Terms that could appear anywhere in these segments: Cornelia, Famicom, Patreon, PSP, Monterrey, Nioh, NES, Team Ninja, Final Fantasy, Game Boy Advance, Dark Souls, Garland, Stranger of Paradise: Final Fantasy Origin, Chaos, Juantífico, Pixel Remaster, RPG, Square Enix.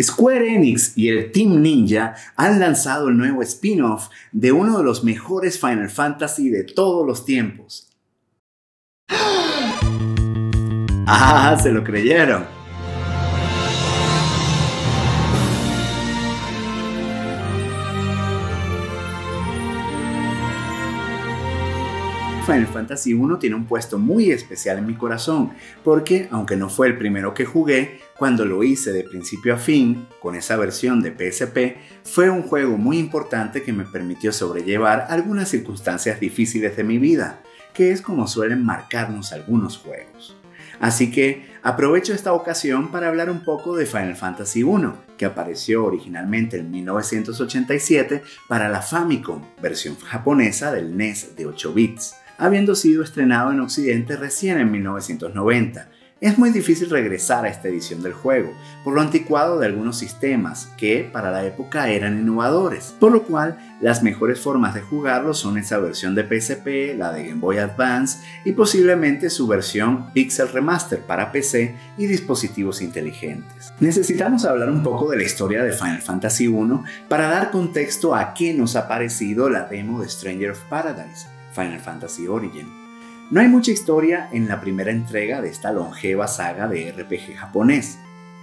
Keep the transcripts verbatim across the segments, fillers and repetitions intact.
Square Enix y el Team Ninja han lanzado el nuevo spin-off de uno de los mejores Final Fantasy de todos los tiempos. ¡Ah, se lo creyeron! Final Fantasy uno tiene un puesto muy especial en mi corazón, porque aunque no fue el primero que jugué, cuando lo hice de principio a fin, con esa versión de P S P, fue un juego muy importante que me permitió sobrellevar algunas circunstancias difíciles de mi vida, que es como suelen marcarnos algunos juegos. Así que aprovecho esta ocasión para hablar un poco de Final Fantasy uno, que apareció originalmente en mil novecientos ochenta y siete para la Famicom, versión japonesa del N E S de ocho bits. Habiendo sido estrenado en Occidente recién en mil novecientos noventa. Es muy difícil regresar a esta edición del juego, por lo anticuado de algunos sistemas que, para la época, eran innovadores, por lo cual las mejores formas de jugarlo son esa versión de P S P, la de Game Boy Advance y posiblemente su versión Pixel Remaster para P C y dispositivos inteligentes. Necesitamos hablar un poco de la historia de Final Fantasy uno para dar contexto a qué nos ha parecido la demo de Stranger of Paradise: Final Fantasy Origin. No hay mucha historia en la primera entrega de esta longeva saga de R P G japonés.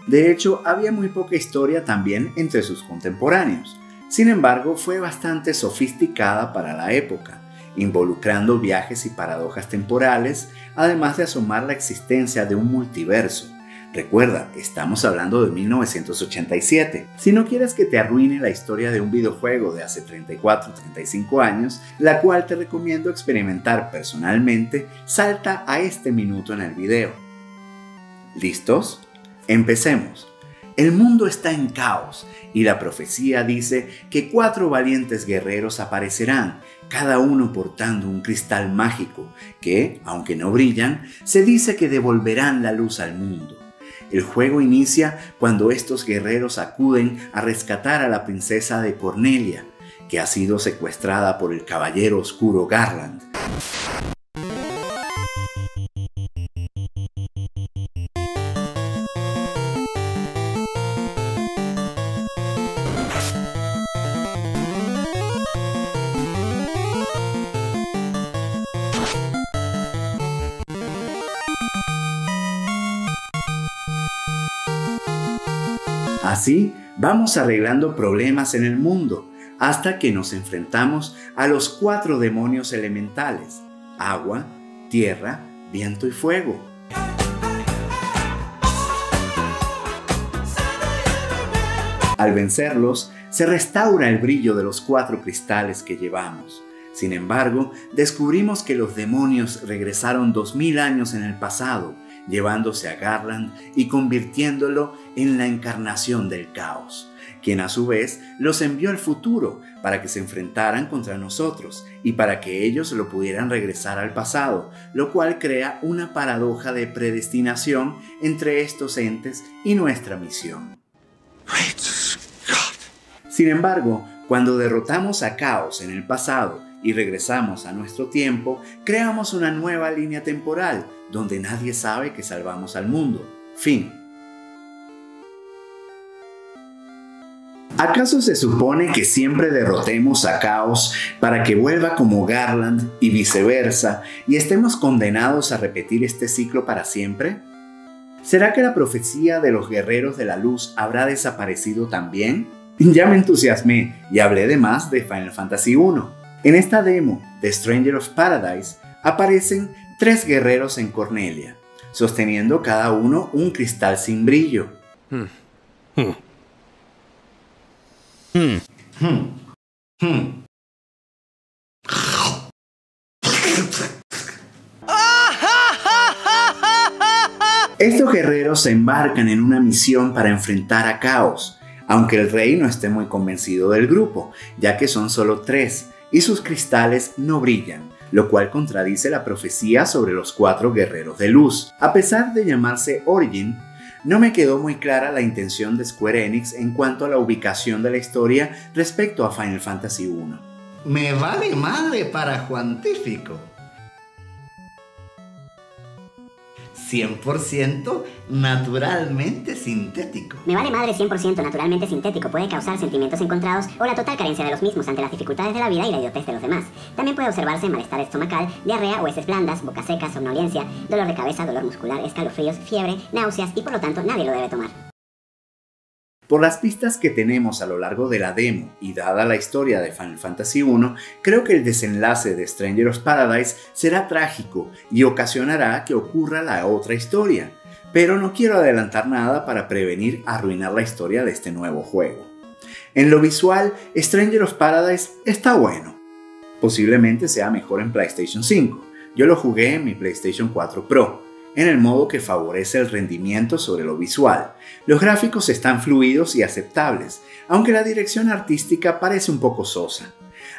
De hecho, había muy poca historia también entre sus contemporáneos. Sin embargo, fue bastante sofisticada para la época, involucrando viajes y paradojas temporales, además de asomar la existencia de un multiverso. Recuerda, estamos hablando de mil novecientos ochenta y siete. Si no quieres que te arruine la historia de un videojuego de hace treinta y cuatro a treinta y cinco años, la cual te recomiendo experimentar personalmente, salta a este minuto en el video. ¿Listos? Empecemos. El mundo está en caos y la profecía dice que cuatro valientes guerreros aparecerán, cada uno portando un cristal mágico que, aunque no brillan, se dice que devolverán la luz al mundo. El juego inicia cuando estos guerreros acuden a rescatar a la princesa de Cornelia, que ha sido secuestrada por el caballero oscuro Garland. Así vamos arreglando problemas en el mundo, hasta que nos enfrentamos a los cuatro demonios elementales: agua, tierra, viento y fuego. Al vencerlos, se restaura el brillo de los cuatro cristales que llevamos. Sin embargo, descubrimos que los demonios regresaron dos mil años en el pasado, llevándose a Garland y convirtiéndolo en la encarnación del caos, quien a su vez los envió al futuro para que se enfrentaran contra nosotros y para que ellos lo pudieran regresar al pasado, lo cual crea una paradoja de predestinación entre estos entes y nuestra misión. Sin embargo, cuando derrotamos a Caos en el pasado y regresamos a nuestro tiempo, creamos una nueva línea temporal donde nadie sabe que salvamos al mundo. Fin. ¿Acaso se supone que siempre derrotemos a Caos para que vuelva como Garland y viceversa y estemos condenados a repetir este ciclo para siempre? ¿Será que la profecía de los guerreros de la luz habrá desaparecido también? Ya me entusiasmé y hablé de más de Final Fantasy uno. En esta demo de Stranger of Paradise aparecen tres guerreros en Cornelia, sosteniendo cada uno un cristal sin brillo. Hmm. Hmm. Hmm. Hmm. Hmm. Estos guerreros se embarcan en una misión para enfrentar a Caos, aunque el rey no esté muy convencido del grupo, ya que son solo tres y sus cristales no brillan, lo cual contradice la profecía sobre los cuatro guerreros de luz. A pesar de llamarse Origin, no me quedó muy clara la intención de Square Enix en cuanto a la ubicación de la historia respecto a Final Fantasy uno. Me vale madre para Juantífico. cien por ciento naturalmente sintético. Me vale madre cien por ciento naturalmente sintético. Puede causar sentimientos encontrados o la total carencia de los mismos ante las dificultades de la vida y la idiotez de los demás. También puede observarse malestar estomacal, diarrea, heces blandas, boca seca, somnolencia, dolor de cabeza, dolor muscular, escalofríos, fiebre, náuseas y por lo tanto nadie lo debe tomar. Por las pistas que tenemos a lo largo de la demo y dada la historia de Final Fantasy uno, creo que el desenlace de Stranger of Paradise será trágico y ocasionará que ocurra la otra historia, pero no quiero adelantar nada para prevenir arruinar la historia de este nuevo juego. En lo visual, Stranger of Paradise está bueno. Posiblemente sea mejor en PlayStation cinco. Yo lo jugué en mi PlayStation cuatro Pro. En el modo que favorece el rendimiento sobre lo visual. Los gráficos están fluidos y aceptables, aunque la dirección artística parece un poco sosa.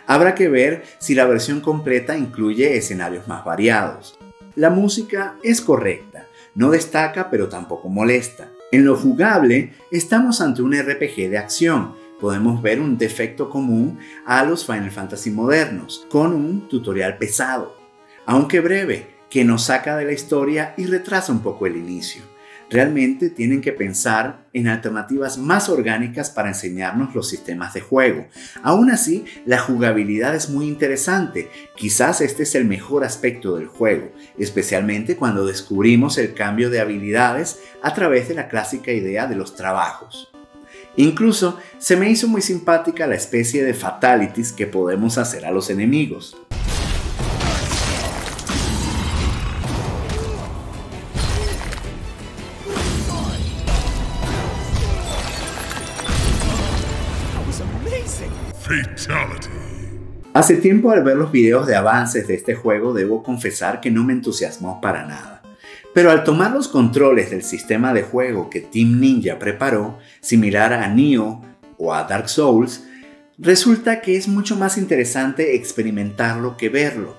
Habrá que ver si la versión completa incluye escenarios más variados. La música es correcta, no destaca pero tampoco molesta. En lo jugable, estamos ante un R P G de acción. Podemos ver un defecto común a los Final Fantasy modernos, con un tutorial pesado, aunque breve, que nos saca de la historia y retrasa un poco el inicio. Realmente tienen que pensar en alternativas más orgánicas para enseñarnos los sistemas de juego. Aún así, la jugabilidad es muy interesante. Quizás este es el mejor aspecto del juego, especialmente cuando descubrimos el cambio de habilidades a través de la clásica idea de los trabajos. Incluso, se me hizo muy simpática la especie de fatalities que podemos hacer a los enemigos. Hace tiempo al ver los videos de avances de este juego debo confesar que no me entusiasmó para nada, pero al tomar los controles del sistema de juego que Team Ninja preparó, similar a Nioh o a Dark Souls, resulta que es mucho más interesante experimentarlo que verlo,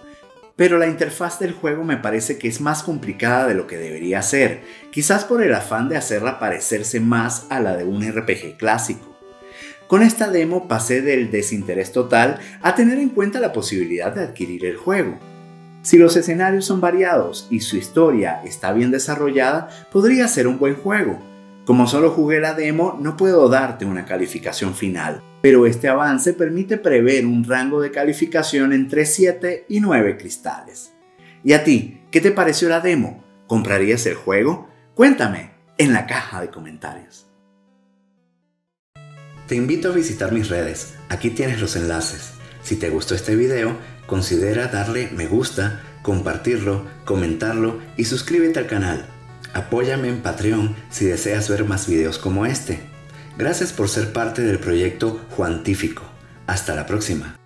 pero la interfaz del juego me parece que es más complicada de lo que debería ser, quizás por el afán de hacerla parecerse más a la de un R P G clásico. Con esta demo pasé del desinterés total a tener en cuenta la posibilidad de adquirir el juego. Si los escenarios son variados y su historia está bien desarrollada, podría ser un buen juego. Como solo jugué la demo, no puedo darte una calificación final, pero este avance permite prever un rango de calificación entre siete y nueve cristales. ¿Y a ti? ¿Qué te pareció la demo? ¿Comprarías el juego? Cuéntame en la caja de comentarios. Te invito a visitar mis redes, aquí tienes los enlaces. Si te gustó este video, considera darle me gusta, compartirlo, comentarlo y suscríbete al canal. Apóyame en Patreon si deseas ver más videos como este. Gracias por ser parte del proyecto Juantífico. Hasta la próxima.